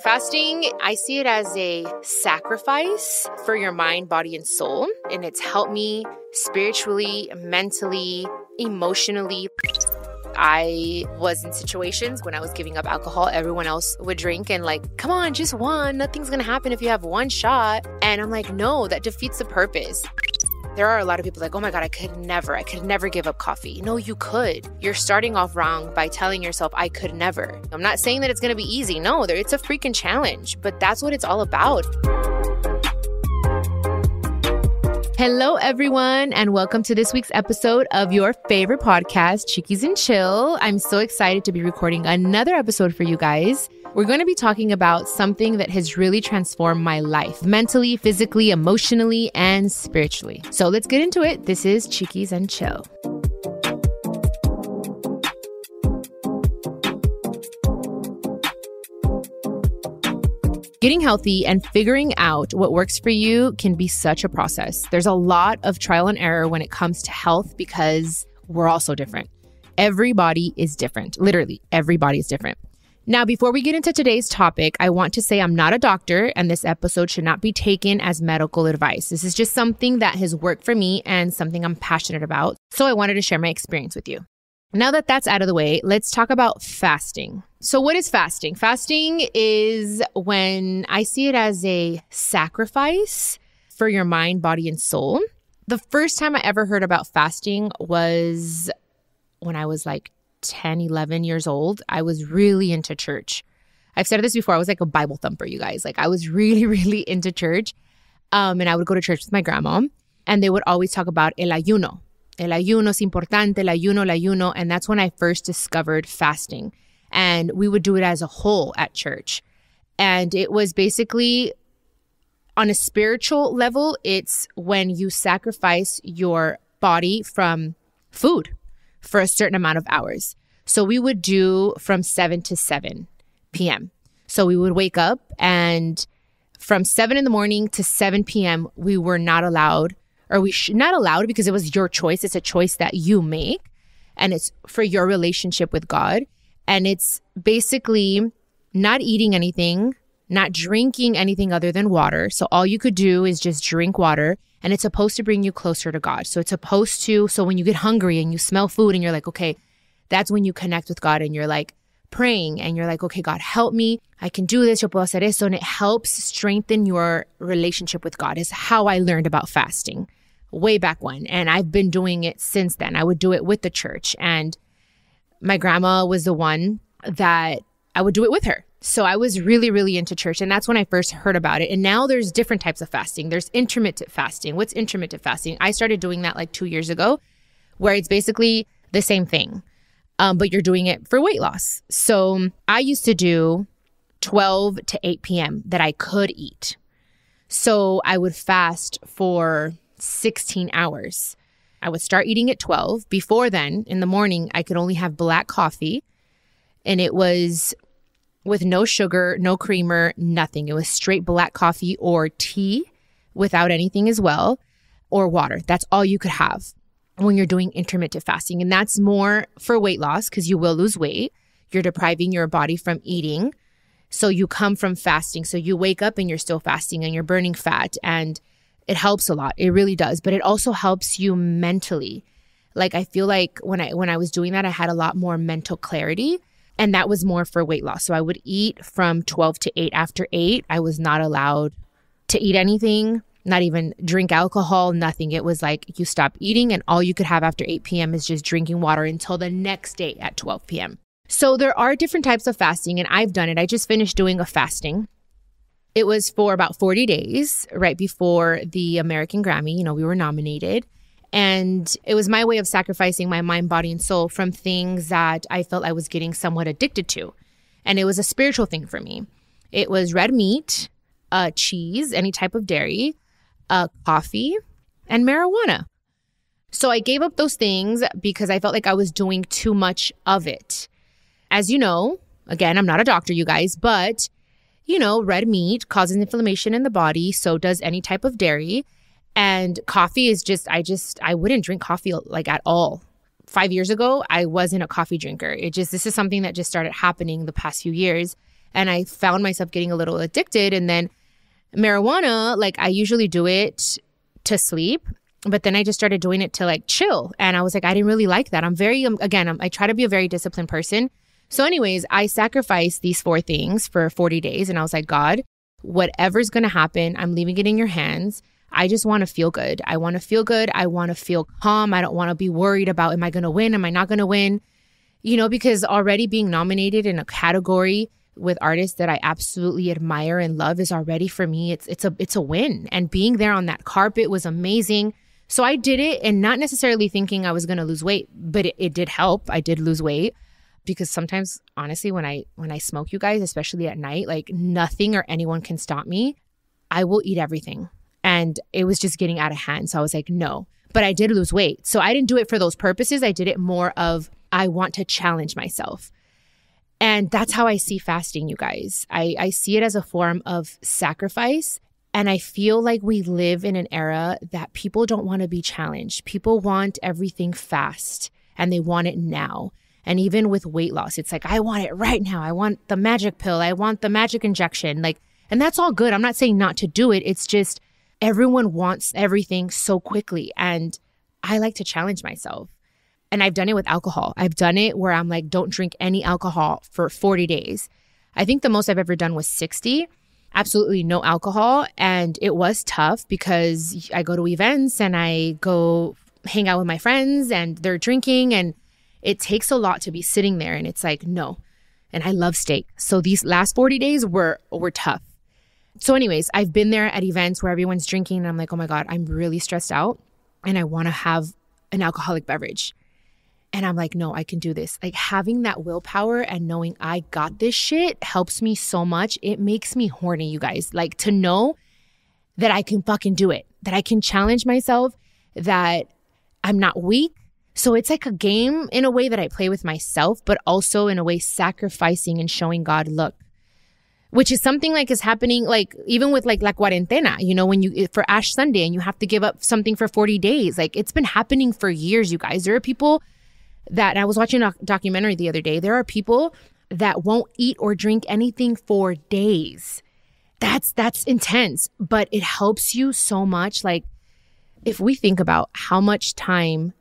Fasting, I see it as a sacrifice for your mind, body, and soul. And it's helped me spiritually, mentally, emotionally. I was in situations when I was giving up alcohol, everyone else would drink and like, come on, just one. Nothing's going to happen if you have one shot. And I'm like, no, that defeats the purpose. There are a lot of people like, oh my God, I could never give up coffee. No, you could. You're starting off wrong by telling yourself, I could never. I'm not saying that it's going to be easy. No, it's a freaking challenge, but that's what it's all about. Hello, everyone, and welcome to this week's episode of your favorite podcast, Chiquis and Chill. I'm so excited to be recording another episode for you guys. We're going to be talking about something that has really transformed my life, mentally, physically, emotionally, and spiritually. So let's get into it. This is Chiquis and Chill. Getting healthy and figuring out what works for you can be such a process. There's a lot of trial and error when it comes to health because we're all so different. Everybody is different. Literally, everybody is different. Now, before we get into today's topic, I want to say I'm not a doctor and this episode should not be taken as medical advice. This is just something that has worked for me and something I'm passionate about. So I wanted to share my experience with you. Now that that's out of the way, let's talk about fasting. So what is fasting? Fasting is when I see it as a sacrifice for your mind, body, and soul. The first time I ever heard about fasting was when I was like 10, 11 years old. I was really into church. I've said this before. I was like a Bible thumper, you guys. Like I was really, really into church. And I would go to church with my grandma and they would always talk about el ayuno. El ayuno es importante, el ayuno, and that's when I first discovered fasting. And we would do it as a whole at church. And it was basically, on a spiritual level, it's when you sacrifice your body from food for a certain amount of hours. So we would do from 7 to 7 p.m. So we would wake up and from 7 in the morning to 7 p.m., we were not allowed not allowed because it was your choice. It's a choice that you make and it's for your relationship with God. And it's basically not eating anything, not drinking anything other than water. So all you could do is just drink water and it's supposed to bring you closer to God. So it's supposed to, so when you get hungry and you smell food and you're like, okay, that's when you connect with God and you're like praying and you're like, okay, God, help me. I can do this. Yo puedo hacer eso. And it helps strengthen your relationship with God is how I learned about fasting. Way back when. And I've been doing it since then. I would do it with the church. And my grandma was the one that I would do it with her. So I was really, really into church. And that's when I first heard about it. And now there's different types of fasting. There's intermittent fasting. What's intermittent fasting? I started doing that like 2 years ago, where it's basically the same thing, but you're doing it for weight loss. So I used to do 12 to 8 p.m. that I could eat. So I would fast for 16 hours. I would start eating at 12. Before then, in the morning, I could only have black coffee. And it was with no sugar, no creamer, nothing. It was straight black coffee or tea without anything as well, or water. That's all you could have when you're doing intermittent fasting. And that's more for weight loss because you will lose weight. You're depriving your body from eating. So you come from fasting. So you wake up and you're still fasting and you're burning fat and it helps a lot. It really does. But it also helps you mentally. Like I feel like when I was doing that, I had a lot more mental clarity and that was more for weight loss. So I would eat from 12 to 8. After 8, I was not allowed to eat anything, not even drink alcohol, nothing. It was like you stop eating and all you could have after 8 p.m. is just drinking water until the next day at 12 p.m. So there are different types of fasting and I've done it. I just finished doing a fasting. It was for about 40 days right before the American Grammy. You know, we were nominated. And it was my way of sacrificing my mind, body, and soul from things that I felt I was getting somewhat addicted to. And it was a spiritual thing for me. It was red meat, cheese, any type of dairy, coffee, and marijuana. So I gave up those things because I felt like I was doing too much of it. As you know, again, I'm not a doctor, you guys, but you know, red meat causes inflammation in the body. So does any type of dairy. And coffee is I wouldn't drink coffee like at all. 5 years ago, I wasn't a coffee drinker. This is something that just started happening the past few years. And I found myself getting a little addicted. And then marijuana, like I usually do it to sleep, but then I just started doing it to like chill. And I was like, I didn't really like that. I try to be a very disciplined person. So anyways, I sacrificed these 4 things for 40 days. And I was like, God, whatever's going to happen, I'm leaving it in your hands. I just want to feel good. I want to feel good. I want to feel calm. I don't want to be worried about, am I going to win? Am I not going to win? You know, because already being nominated in a category with artists that I absolutely admire and love is already, for me, it's a win. And being there on that carpet was amazing. So I did it, and not necessarily thinking I was going to lose weight, but it did help. I did lose weight, because sometimes, honestly, when I smoke, you guys, especially at night, like nothing or anyone can stop me. I will eat everything. And it was just getting out of hand. So I was like, no, but I did lose weight. So I didn't do it for those purposes. I did it more of, I want to challenge myself. And that's how I see fasting, you guys. I see it as a form of sacrifice. And I feel like we live in an era that people don't want to be challenged. People want everything fast, and they want it now. And even with weight loss, it's like, I want it right now. I want the magic pill. I want the magic injection. Like, and that's all good. I'm not saying not to do it. It's just everyone wants everything so quickly. And I like to challenge myself. And I've done it with alcohol. I've done it where I'm like, don't drink any alcohol for 40 days. I think the most I've ever done was 60. Absolutely no alcohol. And it was tough because I go to events and I go hang out with my friends and they're drinking, and it takes a lot to be sitting there. And it's like, no. And I love steak. So these last 40 days were tough. So anyways, I've been there at events where everyone's drinking and I'm like, oh my God, I'm really stressed out and I want to have an alcoholic beverage. And I'm like, no, I can do this. Like having that willpower and knowing I got this shit helps me so much. It makes me horny, you guys. Like to know that I can fucking do it, that I can challenge myself, that I'm not weak. So it's like a game in a way that I play with myself, but also in a way sacrificing and showing God, look, which is something like is happening, like even with like La Cuarentena, you know, when you, for Ash Sunday and you have to give up something for 40 days, like it's been happening for years, you guys. There are people that, I was watching a documentary the other day, there are people that won't eat or drink anything for days. That's intense, but it helps you so much. Like if we think about how much time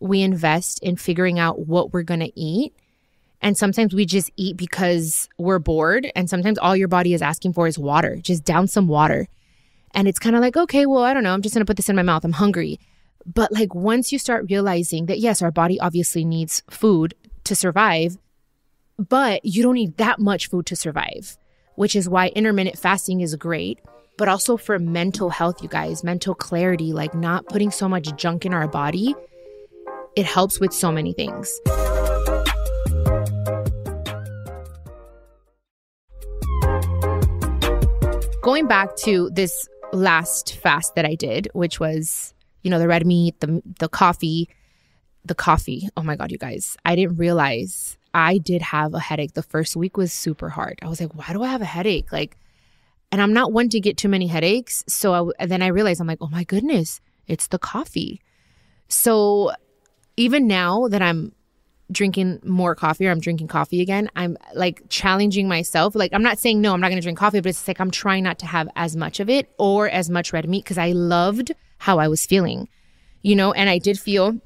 we invest in figuring out what we're going to eat, and sometimes we just eat because we're bored, and sometimes all your body is asking for is water, just down some water. And it's kind of like, okay, well, I don't know, I'm just going to put this in my mouth, I'm hungry. But like once you start realizing that, yes, our body obviously needs food to survive, but you don't need that much food to survive, which is why intermittent fasting is great. But also for mental health, you guys, mental clarity, like not putting so much junk in our body, it helps with so many things. Going back to this last fast that I did, which was, you know, the red meat, the coffee. Oh my God, you guys. I didn't realize I did have a headache. The first week was super hard. I was like, why do I have a headache? Like, and I'm not one to get too many headaches. So then I realized, I'm like, oh my goodness, it's the coffee. So even now that I'm drinking more coffee, or I'm drinking coffee again, I'm like challenging myself. Like I'm not saying, no, I'm not going to drink coffee, but it's like, I'm trying not to have as much of it or as much red meat, because I loved how I was feeling, you know, and I did feel,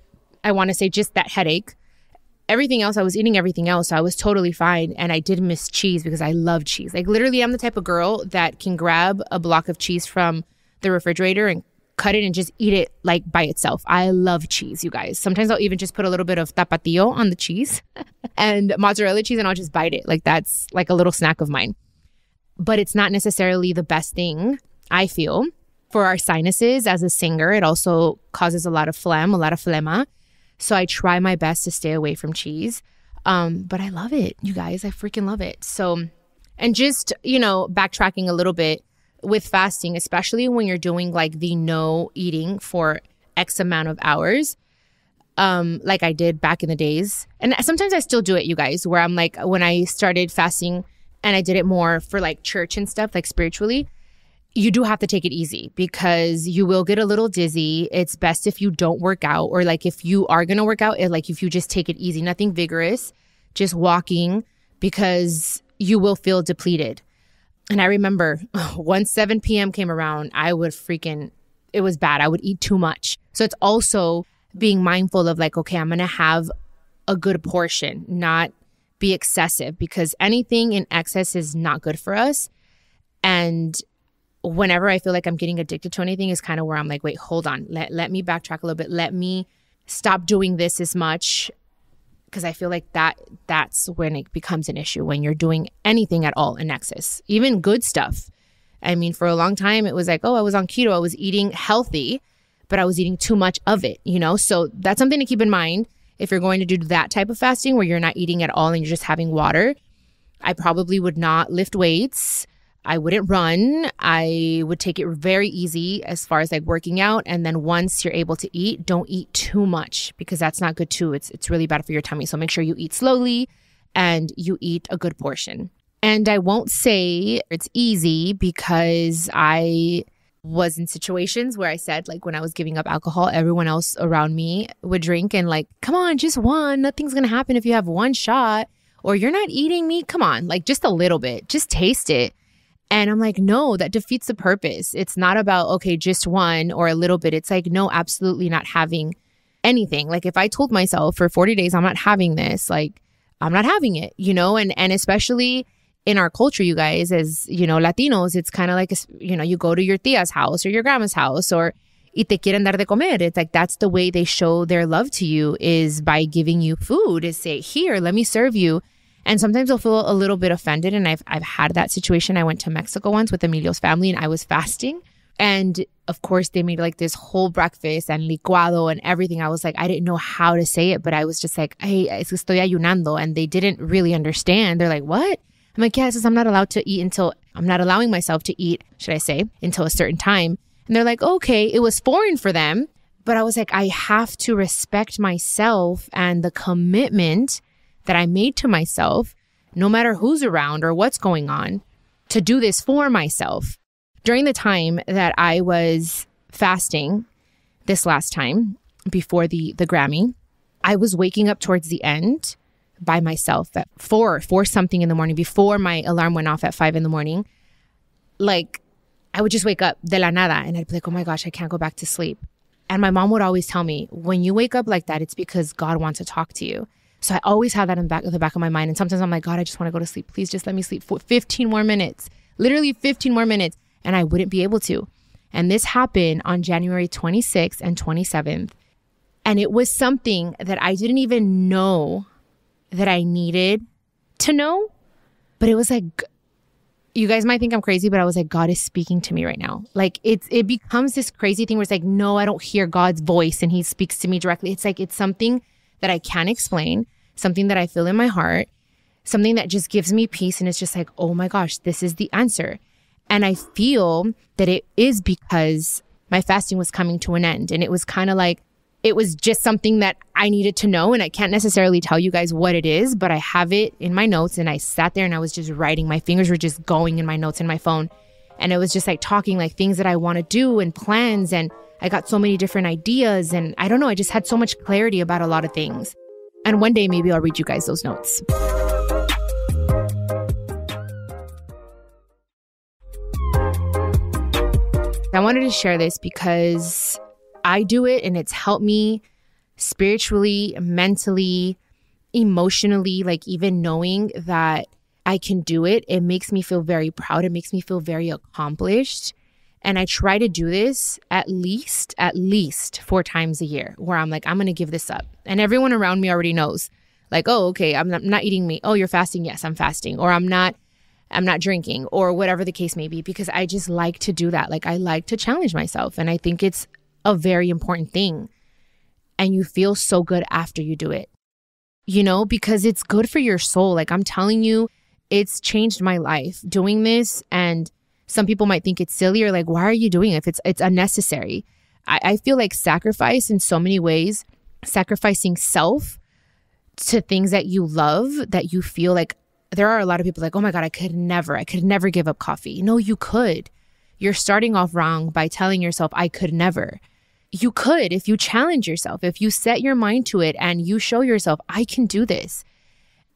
I want to say, just that headache. Everything else, I was eating everything else, so I was totally fine. And I did miss cheese, because I love cheese. Like literally, I'm the type of girl that can grab a block of cheese from the refrigerator and cut it and just eat it like by itself. I love cheese, you guys. Sometimes I'll even just put a little bit of tapatio on the cheese and mozzarella cheese, and I'll just bite it. Like that's like a little snack of mine. But it's not necessarily the best thing, I feel, for our sinuses. As a singer, it also causes a lot of phlegm, a lot of phlegma. So I try my best to stay away from cheese. But I love it, you guys. I freaking love it. So, and just, you know, backtracking a little bit with fasting, especially when you're doing like the no eating for X amount of hours, like I did back in the days. And sometimes I still do it, you guys, where I'm like, when I started fasting and I did it more for like church and stuff, like spiritually, you do have to take it easy because you will get a little dizzy. It's best if you don't work out, or like if you are going to work out, like if you just take it easy, nothing vigorous, just walking, because you will feel depleted. And I remember once 7 p.m. came around, I would it was bad. I would eat too much. So it's also being mindful of like, okay, I'm going to have a good portion, not be excessive, because anything in excess is not good for us. And whenever I feel like I'm getting addicted to anything is kind of where I'm like, wait, hold on. Let me backtrack a little bit. Let me stop doing this as much. Because I feel like that's when it becomes an issue, when you're doing anything at all in excess, even good stuff. I mean, for a long time, it was like, oh, I was on keto. I was eating healthy, but I was eating too much of it, you know? So that's something to keep in mind if you're going to do that type of fasting where you're not eating at all and you're just having water. I probably would not lift weights. I wouldn't run. I would take it very easy as far as like working out. And then once you're able to eat, don't eat too much because that's not good too. It's really bad for your tummy. So make sure you eat slowly and you eat a good portion. And I won't say it's easy because I was in situations where I said, like when I was giving up alcohol, everyone else around me would drink and like, come on, just one. Nothing's going to happen if you have one shot or you're not eating meat. Come on, like just a little bit, just taste it. And I'm like, no, that defeats the purpose. It's not about, okay, just one or a little bit. It's like, no, absolutely not having anything. Like if I told myself for 40 days, I'm not having this, like I'm not having it, you know, and especially in our culture, you guys, as, you know, Latinos, it's kind of like, you know, you go to your tia's house or your grandma's house or y te quieren dar de comer. It's like, that's the way they show their love to you is by giving you food, is say, here, let me serve you. And sometimes I'll feel a little bit offended. And I've had that situation. I went to Mexico once with Emilio's family and I was fasting. And of course, they made like this whole breakfast and licuado and everything. I was like, I didn't know how to say it, but I was just like, hey, estoy ayunando. And they didn't really understand. They're like, what? I'm like, yeah, it says I'm not allowed to eat until I'm not allowing myself to eat, should I say, until a certain time. And they're like, okay, it was foreign for them. But I was like, I have to respect myself and the commitment that I made to myself, no matter who's around or what's going on, to do this for myself. During the time that I was fasting this last time before the Grammy, I was waking up towards the end by myself at 4 something in the morning before my alarm went off at 5 in the morning. Like I would just wake up de la nada and I'd be like, oh my gosh, I can't go back to sleep. And my mom would always tell me, when you wake up like that, it's because God wants to talk to you. So I always have that in the back of my mind. And sometimes I'm like, God, I just want to go to sleep. Please just let me sleep for 15 more minutes, literally 15 more minutes. And I wouldn't be able to. And this happened on January 26th and 27th. And it was something that I didn't even know that I needed to know. But it was like, you guys might think I'm crazy, but I was like, God is speaking to me right now. Like it becomes this crazy thing where it's like, no, I don't hear God's voice and he speaks to me directly. It's like, it's something that I can't explain, something that I feel in my heart, something that just gives me peace. And it's just like, oh my gosh, this is the answer. And I feel that it is because my fasting was coming to an end. And it was kind of like, it was just something that I needed to know. And I can't necessarily tell you guys what it is, but I have it in my notes. And I sat there and I was just writing. My fingers were just going in my notes and my phone. And it was just like talking like things that I want to do and plans, and I got so many different ideas, and I don't know, I just had so much clarity about a lot of things. And one day, maybe I'll read you guys those notes. I wanted to share this because I do it and it's helped me spiritually, mentally, emotionally, like even knowing that I can do it, it makes me feel very proud. It makes me feel very accomplished. And I try to do this at least 4 times a year where I'm like, I'm going to give this up. And everyone around me already knows like, oh, okay, I'm not eating meat. Oh, you're fasting. Yes, I'm fasting. Or I'm not drinking or whatever the case may be, because I just like to do that. Like I like to challenge myself. And I think it's a very important thing. And you feel so good after you do it, you know, because it's good for your soul. Like I'm telling you, it's changed my life doing this. And some people might think it's silly or like, why are you doing it if it's unnecessary? I feel like sacrifice in so many ways, sacrificing self to things that you love, that you feel like there are a lot of people like, oh my God, I could never give up coffee. No, you could. You're starting off wrong by telling yourself, I could never. You could if you challenge yourself, if you set your mind to it and you show yourself, I can do this.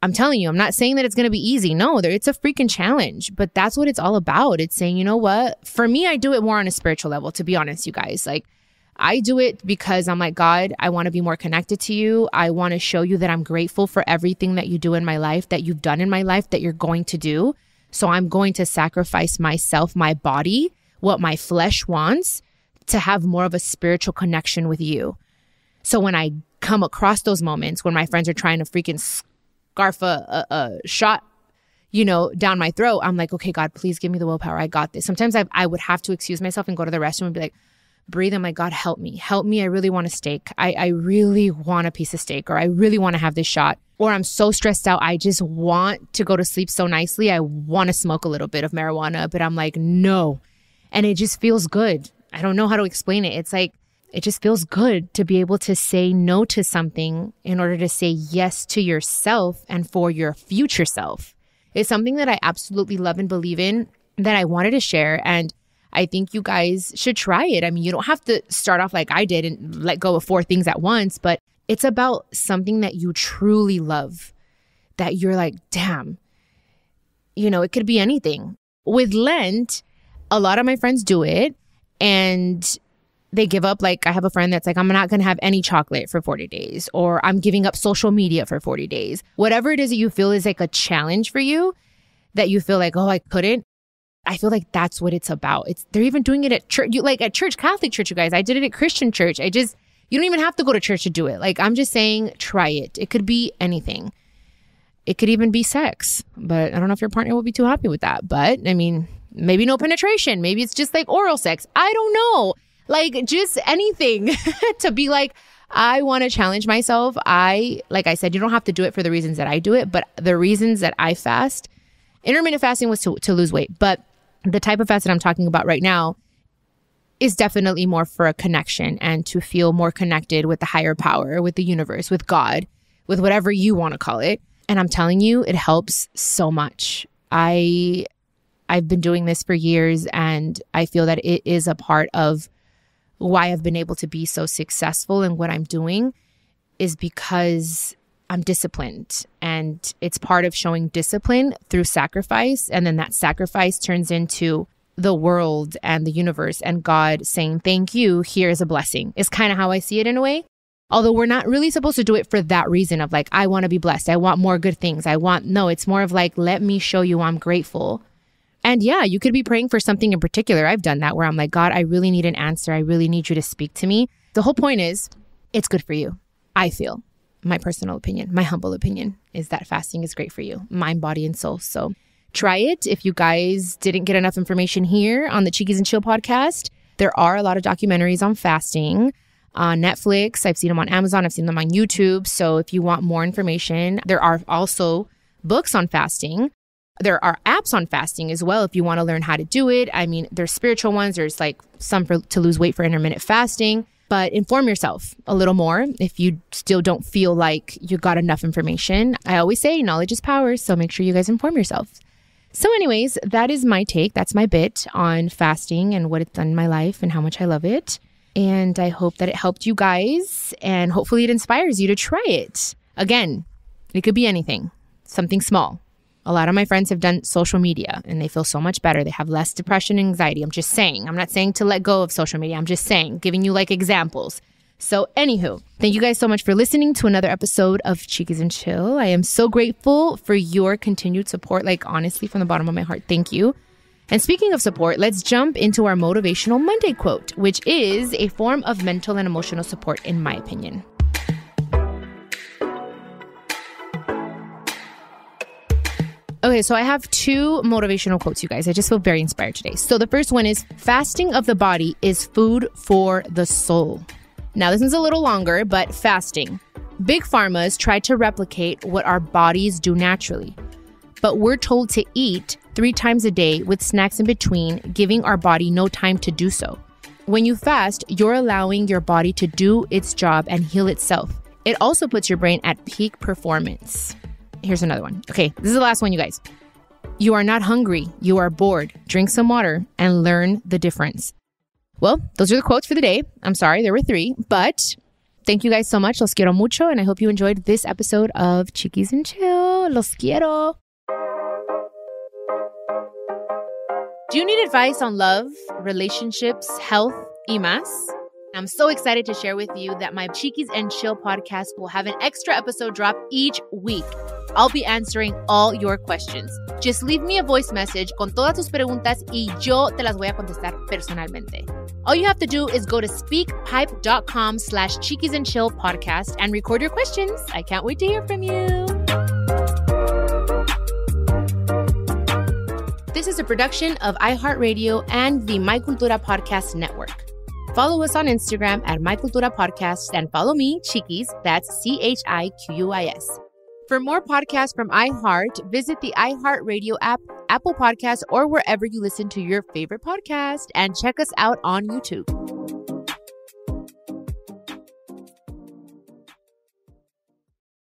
I'm telling you, I'm not saying that it's going to be easy. No, it's a freaking challenge, but that's what it's all about. It's saying, you know what? For me, I do it more on a spiritual level, to be honest, you guys. Like, I do it because I'm like, God, I want to be more connected to you. I want to show you that I'm grateful for everything that you do in my life, that you've done in my life, that you're going to do. So I'm going to sacrifice myself, my body, what my flesh wants, to have more of a spiritual connection with you. So when I come across those moments when my friends are trying to freaking scarf a shot, you know, down my throat, I'm like, okay, God, please give me the willpower. I got this. Sometimes I would have to excuse myself and go to the restroom and be like, breathe. I'm like, God, help me. Help me. I really want a steak. I really want a piece of steak, or I really want to have this shot, or I'm so stressed out. I just want to go to sleep so nicely. I want to smoke a little bit of marijuana, but I'm like, no. And it just feels good. I don't know how to explain it. It's like, it just feels good to be able to say no to something in order to say yes to yourself and for your future self. It's something that I absolutely love and believe in, that I wanted to share. And I think you guys should try it. I mean, you don't have to start off like I did and let go of 4 things at once, but it's about something that you truly love, that you're like, damn, you know, it could be anything. With Lent, a lot of my friends do it and they give up. Like, I have a friend that's like, I'm not going to have any chocolate for 40 days, or I'm giving up social media for 40 days. Whatever it is that you feel is like a challenge for you, that you feel like, oh, I couldn't. I feel like that's what it's about. They're even doing it at church, like at church, Catholic church, you guys. I did it at Christian church. You don't even have to go to church to do it. Like, I'm just saying, try it. It could be anything. It could even be sex, but I don't know if your partner will be too happy with that. But I mean, maybe no penetration. Maybe it's just like oral sex. I don't know. Like, just anything to be like, I want to challenge myself. Like I said, you don't have to do it for the reasons that I do it, but the reasons that I fast, intermittent fasting was to lose weight, but the type of fast that I'm talking about right now is definitely more for a connection and to feel more connected with the higher power, with the universe, with God, with whatever you want to call it. And I'm telling you, it helps so much. I've been doing this for years, and I feel that it is a part of why I've been able to be so successful in what I'm doing, is because I'm disciplined, and it's part of showing discipline through sacrifice. And then that sacrifice turns into the world and the universe and God saying, thank you, here's a blessing, is kind of how I see it in a way. Although we're not really supposed to do it for that reason of like, I want to be blessed. I want more good things. No, it's more of like, let me show you I'm grateful. And yeah, you could be praying for something in particular. I've done that where I'm like, God, I really need an answer. I really need you to speak to me. The whole point is, it's good for you. I feel, my personal opinion, my humble opinion, is that fasting is great for you, mind, body, and soul. So try it. If you guys didn't get enough information here on the Chiquis and Chill podcast, there are a lot of documentaries on fasting on Netflix. I've seen them on Amazon. I've seen them on YouTube. So if you want more information, there are also books on fasting. There are apps on fasting as well if you want to learn how to do it. I mean, there's spiritual ones. There's like some to lose weight for intermittent fasting. But inform yourself a little more if you still don't feel like you got enough information. I always say knowledge is power, so make sure you guys inform yourselves. So anyways, that is my take. That's my bit on fasting and what it's done in my life and how much I love it. And I hope that it helped you guys, and hopefully it inspires you to try it. Again, it could be anything, something small. A lot of my friends have done social media and they feel so much better. They have less depression and anxiety. I'm just saying. I'm not saying to let go of social media. I'm just saying, giving you like examples. So anywho, thank you guys so much for listening to another episode of Chiquis and Chill. I am so grateful for your continued support. Like, honestly, from the bottom of my heart, thank you. And speaking of support, let's jump into our Motivational Monday quote, which is a form of mental and emotional support, in my opinion. Okay, so I have 2 motivational quotes, you guys. I just feel very inspired today. So the first one is, fasting of the body is food for the soul. Now, this one's a little longer, but fasting. Big pharmas try to replicate what our bodies do naturally, but we're told to eat 3 times a day with snacks in between, giving our body no time to do so. When you fast, you're allowing your body to do its job and heal itself. It also puts your brain at peak performance. Here's another one. Okay, this is the last one, you guys. You are not hungry. You are bored. Drink some water and learn the difference. Well, those are the quotes for the day. I'm sorry, there were 3, but Thank you guys so much. Los quiero mucho. And I hope you enjoyed this episode of Chiquis and Chill. Los quiero. Do you need advice on love, relationships, health, y más? I'm so excited to share with you that my Chiquis and Chill podcast will have an extra episode drop each week. I'll be answering all your questions. Just leave me a voice message con todas tus preguntas y yo te las voy a contestar personalmente. All you have to do is go to speakpipe.com/Chiquis and Chill podcast and record your questions. I can't wait to hear from you. This is a production of iHeartRadio and the My Cultura Podcast Network. Follow us on Instagram at My Cultura Podcasts and follow me, Chiquis, that's ChiQuis. For more podcasts from iHeart, visit the iHeartRadio app, Apple Podcasts, or wherever you listen to your favorite podcast, and check us out on YouTube.